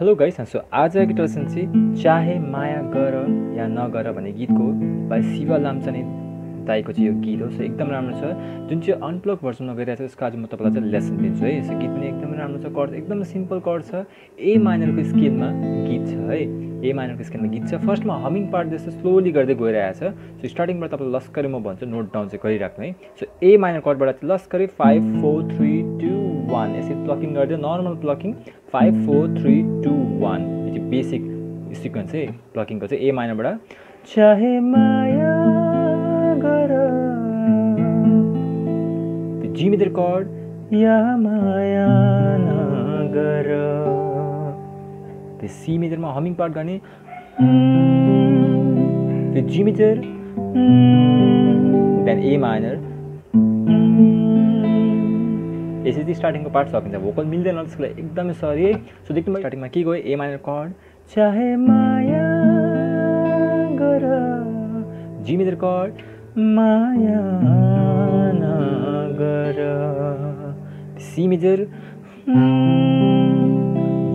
Hello guys, so आज के टर्सन से चाहे माया गर या नगर भन्ने गीत को बाई शिवा लामिछाने दाईको चाहिँ यो गीत हो। सो एकदम राम्रो छ, जुन चाहिँ अनप्लग भर्सन में गइरहेको छ उसको आज म तपाईलाई चाहिँ लेसन दिन्छु है। यसको गीत पनि एकदम राम्रो छ, कर्ड एकदम सिम्पल कर्ड छ, ए माइनरको स्केलमा गीत छ है, ए माइनरको स्केलमा गीत छ। फर्स्टमा हमिङ पार्ट जस्तो स्लोली गर्दै गइरहेको छ। सो स्टार्टिङबाट तपाईलाई लस्करी म भन्छु, नोट डाउन चाहिँ गरिराख्नु है। सो ए माइनर कर्डबाट लस्करी 5 4 3 2 1 यसरी प्लकिङ गर्दै नर्मल प्लकिङ 5 4 3 2 1 यो चाहिँ बेसिक सिक्वेन्स है प्लकिङको चाहिँ। ए माइनरबाट चाहे माया जी मेजर कॉर्ड या माया नगर सी मेजर में हमिंग पार्ट गाने G major then A minor इसी स्टार्टिंग को पार्ट सकिन्छ, वोकल मिल्दैन त्यसलाई एकदमै सरी है। सो देख्नु स्टार्टिंग में के गयो ए माइनर कॉर्ड चाहे माया गर जी मेजर कॉर्ड माया C major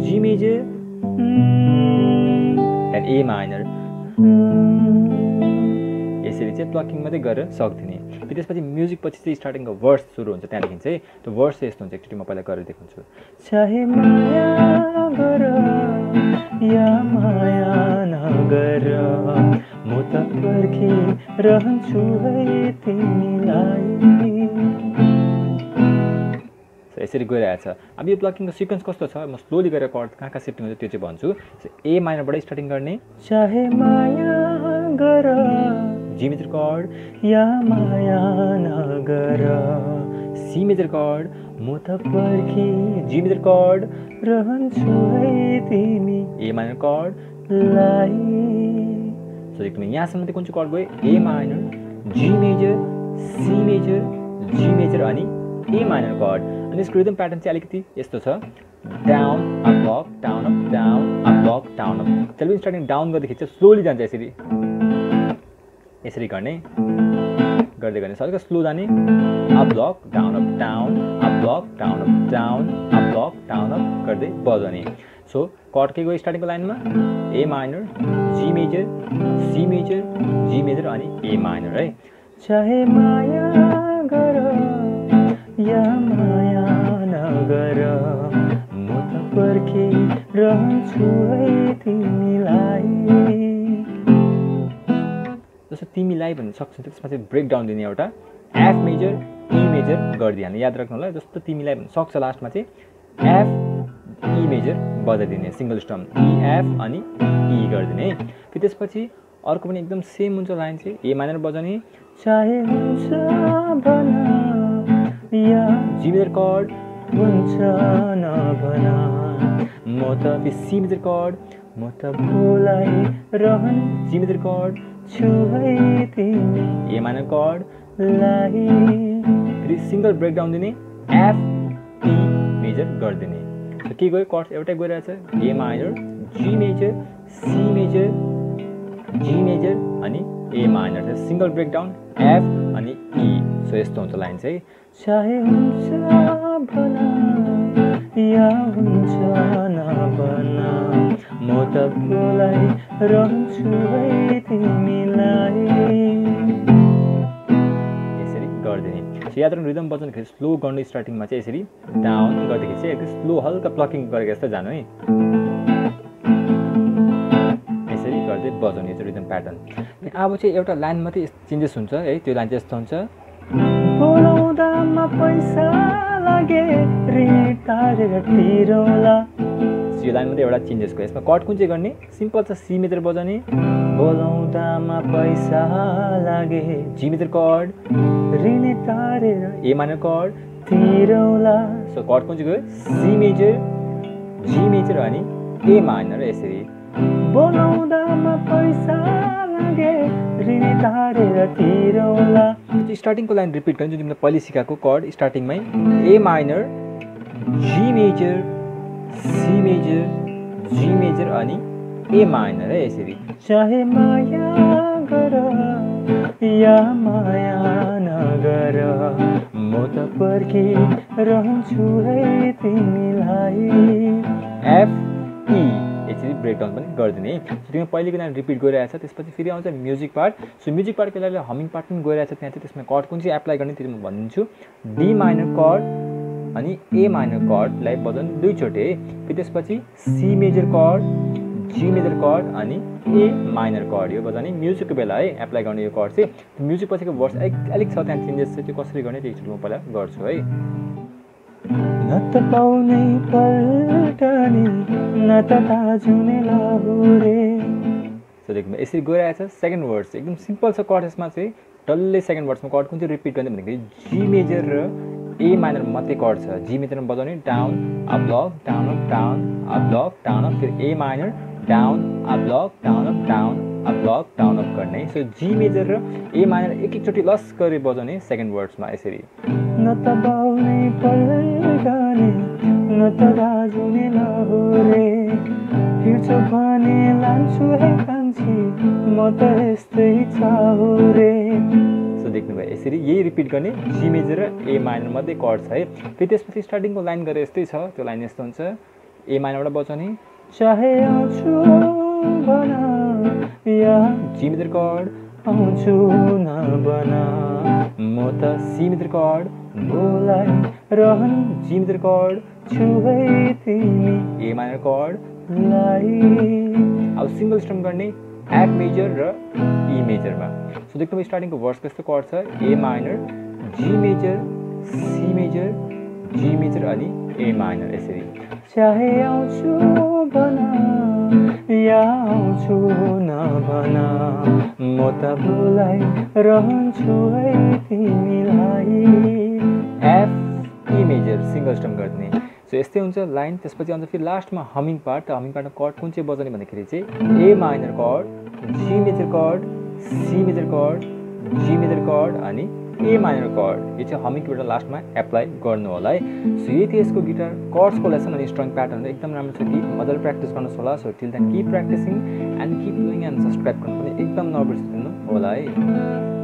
G major and A minor यसरी चाहिँ प्लकिङ मात्रै गरेर सक्दिने। त्यसपछि म्युजिक पछि चाहिँ स्टार्टिङ को वर्स सुरु हुन्छ, त्यहाँदेखि चाहिँ त्यो वर्स चाहिँ यस्तो हुन्छ। एकचोटि म पहिला गरेर देखाउँछु। चाहे माया गर या माया नगर म त पर्खी रहन्छु है तिमीलाई, यसरी गइरहेछ। अब यो प्लकिङको सिक्वेन्स कस्तो छ म स्लोली गरेर कर्ड कहाँ कहाँ सिफ्टिङ हुन्छ त्यो चाहिँ भन्छु। ए माइनरबाट स्टार्टिङ गर्ने चाहे माया गर जी मेजर कर्ड या माया नगर सी मेजर कर्ड म त पर्खी जी मेजर कर्ड रहन्छु है तिमी ए माइनर कर्ड लाई। सो एकदमै यहाँसम्म चाहिँ कुन चाहिँ कर्ड गयो A minor G major C major G major अनि ए माइनर कर्ड। अनि यसको रिदम प्याटर्न चाहिँ अलिकति यस्तो छ, down up up down up down up up down up. त्यसले स्टार्टिङ डाउन गर्दाखेरि चाहिँ स्लोली जान्छ, यसरी यसरी गर्ने गर्दै गर्ने, अलिक स्लो जाने, up up down up down up up down up down up down up गर्दै बजाउने। सो कर्ड के गयो स्टार्टिङको लाइनमा A minor G major C major G major अनि ए माइनर है। चाहे माया गर या माया नगर म त पर्खी रहन्छु है तिमीलाई। जस्तो तिमीलाई भन्नु सक्छौ त्यसमा चाहिँ ब्रेक डाउन दिने, एउटा एफ मेजर ई मेजर गरिदिहाल्ने, याद राख्नु होला। जस्तो तिमीलाई भन्नु सक्छ लास्टमा चाहिँ एफ ई मेजर बजाइदिने, सिङ्गल स्टम ई एफ अनि ई गरिदिने है। फेरि त्यसपछि अर्को पनि एकदम सेम हुन्छ लाइन चाहिँ, ए माइनर बजाउने चाहे हुन्छ भन या जी मेजर कर्ड हुन्छ नभना म त सी मेजर कर्ड म त बोलाइ रहन जी मेजर कर्ड छु है तिमी ए माइनर कर्ड लाई। फेरि सिङ्गल ब्रेकडाउन दिने एफ टी मेजर गरिदिने। के गयो कर्ड एउटै गइरहेछ, A minor G major C major G major अनि A minor, single breakdown F अनि ई। सो यस्तो हुन्छ लाइन चाहिँ। चाहे हुन्छ भला या हुन्छ नभला म त बोलाइ रहन्छु है तिमीलाई, यसरी गर्दिने। सो याद राख्नु रिदम बजाउँदाखेरि स्लो गर्ने, स्टार्टिङमा चाहिँ यसरी डाउन गर्दाखेरि चाहिँ एकदम स्लो हल्का प्लकिङ गरेको जस्तो जानु है, यसरी गर्दै बजाउने चाहिँ रिदम प्याटर्न। अब चाहिँ एउटा लाइन मात्रै चेन्जेस हुन्छ है, त्यो लाइन चाहिँ यस्तो हुन्छ, बोलाउँदामा पैसा लागे तिरौला। यो लाइन मात्रै एउटा चेन्जेस गयो। यसमा कर्ड कुन चाहिँ गर्ने, सिम्पल छ सी मेजर बजाउने, बोलाउँदामा पैसा लागे जी मेजर कर्ड ऋण तारेर ए माइनर कर्ड तिरौला। सो कर्ड कुन चाहिँ गयो सी मेजर जी मेजर अनि ए माइनर, यसरी बोलाउँदामा पैसा लागे ऋण तारेर तिरौला। स्टार्टिङको लाइन रिपिट गर्ने जुन तिमीले पहिले सिकाएको कर्ड स्टार्टिङमै A minor G major C major G major अनि ए माइनर है, यसरी। चाहे माया गर या माया नगर म त पर्खी रहन्छु है तिमीलाई एफ यसरी ब्रेकडाउन पनि गर्दिने है। सो तिमी पहिले किन रिपिट गरिरहेछ, त्यसपछि फेरि आउँछ music part. So music part पहिला हमिङ पार्ट पनि गइरहेछ, त्यहाँ चाहिँ त्यसमा कर्ड कुन चाहिँ एप्लाई गर्ने त्यो म भनिदिन्छु। डी माइनर कर्ड अनि ए माइनर कर्डलाई बजाउनु दुईचोटि है, फेरि त्यसपछि C major chord, G major chord अनि ए माइनर कर्ड यो बजाउने म्युजिकको बेला है एप्लाई गर्ने यो कर्ड चाहिँ। म्युजिक पछिको वर्ड्स अलिक छ, त्यहाँ चेन्जेस चाहिँ त्यो कसरी गर्ने त्यो एकचोटि म पहिला गर्छु है। न त पाउने पल्टनी न त ताजुने लाहुरे। सो देखिन यसरी गइरहेछ। सेकेन्ड वर्ड्स एकदम सिम्पल छ कर्ड, यसमा चाहिँ डल्लै सेकेन्ड वर्ड्समा कर्ड कुन चाहिँ रिपिट गर्ने भनेको जी मेजर र ए माइनर मात्रै कर्ड छ। जी मेजरमा बजाउने down up love down up down up love down up, फेरि A minor down up love down up down up love down up गर्ने। सो जी मेजर र ए माइनर एक एकचोटि loss गरी बजाउने सेकेन्ड वर्ड्समा यसरी। न त बाउने पल्टनी न त दाजुने लाहुरे, हिँड्छु भने लान्छु है कान्छी म त यस्तै चाहुरे। सो देख्नुभयो यसरी यही रिपिट गर्ने, जी मेजर र ए माइनर मात्रै कर्ड छ है। फेरि त्यसपछि स्टार्टिङको लाइन गरे यस्तै छ, त्यो लाइन यस्तो हुन्छ ए माइनरबाट बजाउने चाहे आउँछु बना या जी मेजर कर्ड आउँछु न बना, म त सी मेजर कर्ड बोलाई रहन जी मेजर कर्ड छुबै तिमी ए माइनर कर्ड लाई। अब सिङ्गल स्ट्रम गर्ने एफ मेजर र ई मेजरमा। सो देख्नु स्टार्टिङको वर्ड्स कस्तो कर्ड छ, A minor G major C major G major अनि ए माइनर यसरी। चाहे आउँछु बना या आउँछु नबना, म त बोलाई रहन्छु है तिमीलाई। F E major single strum गरिदिने। सो यस्तै हुन्छ लाइन, त्यसपछि आउँछ फेरि लास्टमा हमिङ पार्ट। त हमिङ पार्टमा कर्ड कुन चाहिँ बजाउने भन्दाखेरि चाहिँ A minor chord G major chord C major chord G major chord अनि ए माइनर कर्ड, यो चाहिँ हमिङबाट लास्टमा एप्लाई गर्नु होला है। सो यही थियो यसको गिटार कर्ड्सको लेसन अनि स्ट्रङ प्याटर्न एकदम राम्रो छ कि मजाले प्र्याक्टिस गर्नुहोस् होला। So till then keep practising and keep doing and subscribe गर्नु पनि एकदम नबिर्सिनु होला है।